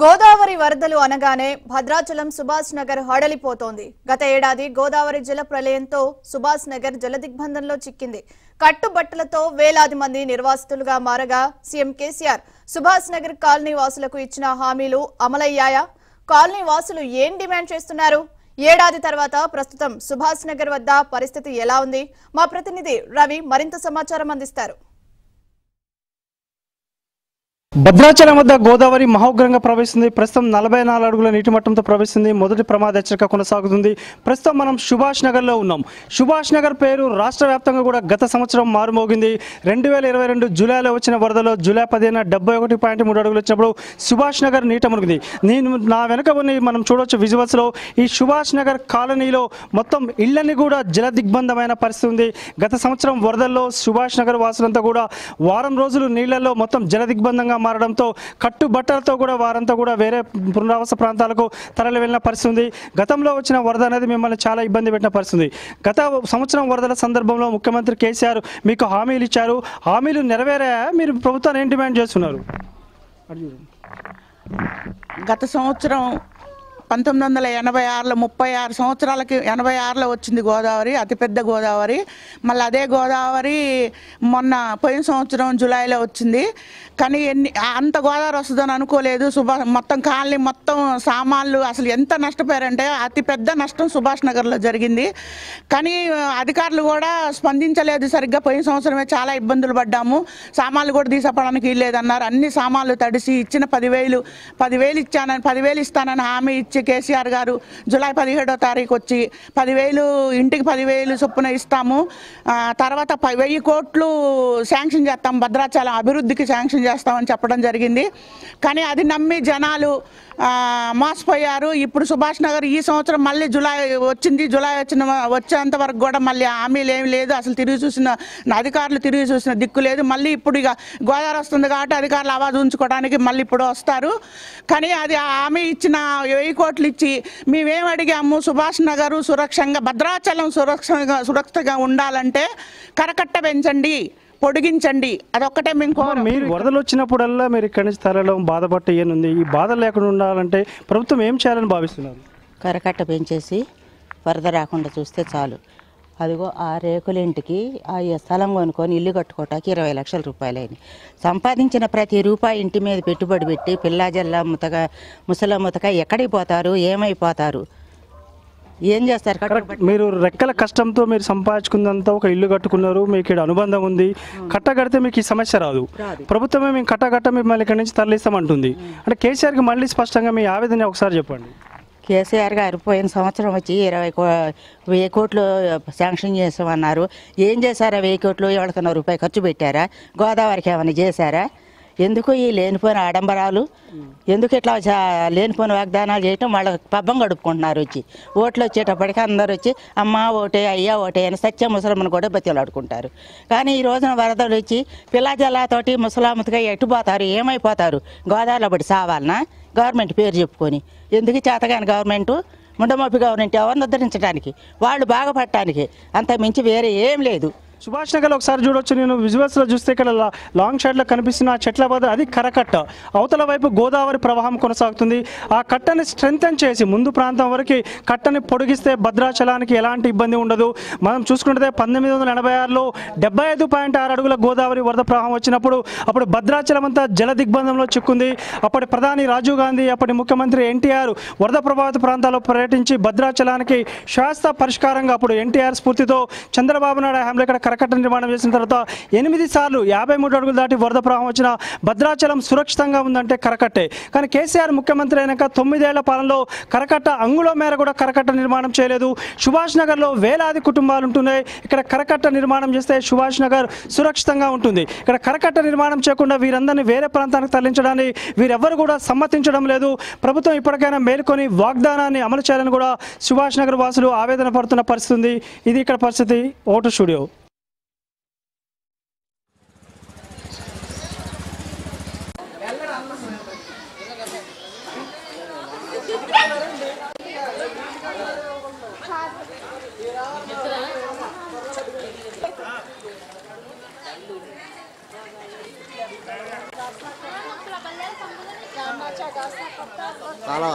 గోదావరి వరదలు అనగానే భద్రాచలం సుభాష్ నగర్ హడలిపోతోంది। గత ఏడాది గోదావరి జల ప్రళయంతో సుభాష్ నగర్ జల దిగ్బంధంలో చిక్కింది। కట్టుబట్టలతో వేలాది మంది నిర్వాసితులుగా మారగా సీఎం కేసీఆర్ సుభాష్ నగర్ కాలనీ వాసులకు ఇచ్చిన హామీలు అమలయ్యాయా? కాలనీ వాసులు ఏం డిమాండ్ చేస్తున్నారు? ఏడాది తర్వాత ప్రస్తుతం సుభాష్ నగర్ వద్ద పరిస్థితి ఎలా ఉంది? మా ప్రతినిధి రవి మరింత సమాచారం అందిస్తారు। భద్రాచలం వద్ద గోదావరి మహోగ్రంగా ప్రవేశించింది। ప్రస్తుతం 44 అడుగుల నీటి మట్టంతో ప్రవేశించింది। మొదటి ప్రమాద హెచ్చరిక కొనసాగుతుంది। ప్రస్తుతం మనం సుభాష్ నగర్లో ఉన్నాం। సుభాష్ నగర్ పేరు రాష్ట్ర వ్యాప్తంగా కూడా గత సంవత్సరం మారుమోగింది। 2022 జూలైలో వచ్చిన వరదలో జూలై 15 71.3 అడుగులు వచ్చినప్పుడు సుభాష్ నగర్ నీట మునిగింది। నా వెనుక కొన్ని మనం చూడవచ్చు విజువల్స్లో ఈ సుభాష్ నగర్ కాలనీలో మొత్తం ఇళ్లన్నీ కూడా జల దిగ్బంధమైన పరిస్థితి ఉంది। గత సంవత్సరం వరదల్లో సుభాష్ నగర్ వాసులంతా కూడా వారం రోజులు నీళ్లలో మొత్తం జల దిగ్బంధంగా మారడంతో కట్టుబట్టలతో కూడా వారంతా కూడా వేరే పునరావాస ప్రాంతాలకు తరలి వెళ్ళిన పరిస్థితి ఉంది। గతంలో వచ్చిన వరద అనేది మిమ్మల్ని చాలా ఇబ్బంది పెట్టిన పరిస్థితి ఉంది। గత సంవత్సరం వరదల సందర్భంలో ముఖ్యమంత్రి కేసీఆర్ మీకు హామీలు ఇచ్చారు, హామీలు నెరవేరాయా? మీరు ప్రభుత్వాన్ని ఏం డిమాండ్ చేస్తున్నారు? గత సంవత్సరం 1986లో 86 సంవత్సరాలకి వచ్చింది గోదావరి, అతిపెద్ద గోదావరి। మళ్ళీ అదే గోదావరి మొన్న పోయిన సంవత్సరం జూలైలో వచ్చింది, కానీ అంత గోదావరి వస్తుందని అనుకోలేదు। మొత్తం కాలనీ మొత్తం సామాన్లు అసలు ఎంత నష్టపోయారంటే అతిపెద్ద నష్టం సుభాష్ నగర్లో జరిగింది। కానీ అధికారులు కూడా స్పందించలేదు సరిగ్గా। పోయిన సంవత్సరమే చాలా ఇబ్బందులు పడ్డాము, సామాన్లు కూడా తీసుకోవడానికి వీల్లేదన్నారు। అన్ని సామాన్లు తడిసి ఇచ్చిన 10,000 ఇస్తానని హామీ ఇచ్చి కేసీఆర్ గారు జూలై 17వ తారీఖు వచ్చి 10,000 ఇంటికి 10,000 చొప్పున ఇస్తాము, తర్వాత 10,000 కోట్లు శాంక్షన్ చేస్తాం, భద్రాచలం అభివృద్ధికి శాంక్షన్ చేస్తామని చెప్పడం జరిగింది। కానీ అది నమ్మి జనాలు మోసపోయారు। ఇప్పుడు సుభాష్ నగర్ ఈ సంవత్సరం మళ్ళీ జూలై వచ్చింది, వచ్చేంత వరకు కూడా మళ్ళీ హామీలు ఏమి లేదు, అసలు అధికారులు తిరిగి చూసిన దిక్కు లేదు। మళ్ళీ ఇప్పుడు ఇక గోదావరి వస్తుంది కాబట్టి అధికారులు ఆవాజ్ ఉంచుకోవడానికి మళ్ళీ ఇప్పుడు వస్తారు, కానీ అది హామీ ఇచ్చిన 10,000 కోట్లు ఇచ్చి మేమేం అడిగాము, సుభాష్ నగర్ సురక్షంగా భద్రాచలం సురక్షితంగా ఉండాలంటే కరకట్ట పెంచండి, పొడిగించండి, అదొక్కటే మేము కోరు। మీరు వరదలు వచ్చినప్పుడల్లా మీరు ఇక్కడి నుంచి తరలడం బాధపట్ట ఏనుంది, ఈ బాధ లేకుండా ఉండాలంటే ప్రభుత్వం ఏం చేయాలని భావిస్తున్నారు? కరకట్ట పెంచేసి వరద రాకుండా చూస్తే చాలు। అదిగో ఆ రేకులింటికి ఆ స్థలం కొనుక్కొని ఇల్లు కట్టుకోవటానికి 20 లక్షల రూపాయలు అయింది। సంపాదించిన ప్రతి రూపాయి ఇంటి మీద పెట్టుబడి పెట్టి పిల్లాజల్లా ముతగా ముసలముతక ఎక్కడికి పోతారు, ఏమైపోతారు, ఏం చేస్తారు? మీరు రెక్కల కష్టంతో మీరు సంపాదించుకున్నంత ఒక ఇల్లు కట్టుకున్నారు, మీకు ఇక్కడ అనుబంధం ఉంది, కట్ట కడితే మీకు ఈ సమస్య రాదు। ప్రభుత్వమే మేము కట్ట మిమ్మల్ని ఇక్కడి నుంచి తరలిస్తామంటుంది అంటే కేసీఆర్కి మళ్ళీ స్పష్టంగా మీ ఆవేదన ఒకసారి చెప్పండి। కేసీఆర్ గారు పోయిన సంవత్సరం వచ్చి 20,000 కోట్లు శాంక్షన్ చేసామన్నారు, ఏం చేశారా 10,000 కోట్లు? ఎవరికన్నా రూపాయి ఖర్చు పెట్టారా? గోదావరికి ఏమైనా చేశారా? ఎందుకు ఈ లేనిపోయిన ఆడంబరాలు? ఎందుకు ఇట్లా లేనిపోయిన వాగ్దానాలు చేయటం? వాళ్ళ పబ్బం గడుపుకుంటున్నారు వచ్చి। ఓట్లు వచ్చేటప్పటికి అందరు వచ్చి అమ్మ ఓటే, అయ్యా ఓటే అని సత్య ముసలమ్మను కూడా బతిలాడుకుంటారు, కానీ ఈ రోజున వరదలు వచ్చి పిల్లజలాతోటి ముసలామతిగా ఎట్టుపోతారు, ఏమైపోతారు? గోదావరిలో పడి సావాలన్నా గవర్నమెంట్ పేరు చెప్పుకొని? ఎందుకు చేతగాని గవర్నమెంటు, ముండమోపి గవర్నమెంట్ ఎవరిని ఉద్ధరించడానికి, వాళ్ళు బాగుపడటానికి, అంత మించి వేరే ఏం లేదు। సుభాష్ నగర్లో ఒకసారి చూడవచ్చు, నేను విజువల్స్లో చూస్తే ఇక్కడ లాంగ్ షాట్లో కనిపిస్తున్న ఆ చెట్ల వద్ద అది కరకట్ట, అవతల వైపు గోదావరి ప్రవాహం కొనసాగుతుంది। ఆ కట్టని స్ట్రెంథన్ చేసి ముందు ప్రాంతం వరకు కట్టని పొడిగిస్తే భద్రాచలానికి ఎలాంటి ఇబ్బంది ఉండదు। మనం చూసుకుంటే 1986లో 75.6 అడుగుల గోదావరి వరద ప్రవాహం వచ్చినప్పుడు అప్పుడు భద్రాచలం అంతా జల దిగ్బంధంలో చిక్కుంది। అప్పటి ప్రధాని రాజీవ్ గాంధీ, అప్పటి ముఖ్యమంత్రి ఎన్టీఆర్ వరద ప్రభావిత ప్రాంతాల్లో పర్యటించి భద్రాచలానికి శాశ్వత పరిష్కారంగా అప్పుడు ఎన్టీఆర్ స్ఫూర్తితో చంద్రబాబు నాయుడు హయాంలో ఇక్కడ కరకట్ట నిర్మాణం చేసిన తర్వాత 8 సార్లు 53 అడుగులు దాటి వరద ప్రవాహం వచ్చిన భద్రాచలం సురక్షితంగా ఉందంటే కరకట్టే। కానీ కేసీఆర్ ముఖ్యమంత్రి అయినాక 9 ఏళ్ల పాలనలో కరకట్ట అంగుళం మేర కూడా కరకట్ట నిర్మాణం చేయలేదు। సుభాష్ నగర్లో వేలాది కుటుంబాలు ఉంటున్నాయి, ఇక్కడ కరకట్ట నిర్మాణం చేస్తే సుభాష్ నగర్ సురక్షితంగా ఉంటుంది। ఇక్కడ కరకట్ట నిర్మాణం చేయకుండా వీరందరినీ వేరే ప్రాంతానికి తరలించడాన్ని వీరెవ్వరు కూడా సమ్మతించడం లేదు। ప్రభుత్వం ఇప్పటికైనా మేల్కొని వాగ్దానాన్ని అమలు చేయాలని కూడా సుభాష్ నగర్ వాసులు ఆవేదన పడుతున్న పరిస్థితి ఉంది। ఇది ఇక్కడ పరిస్థితి। ఓటు స్టూడియో ताला।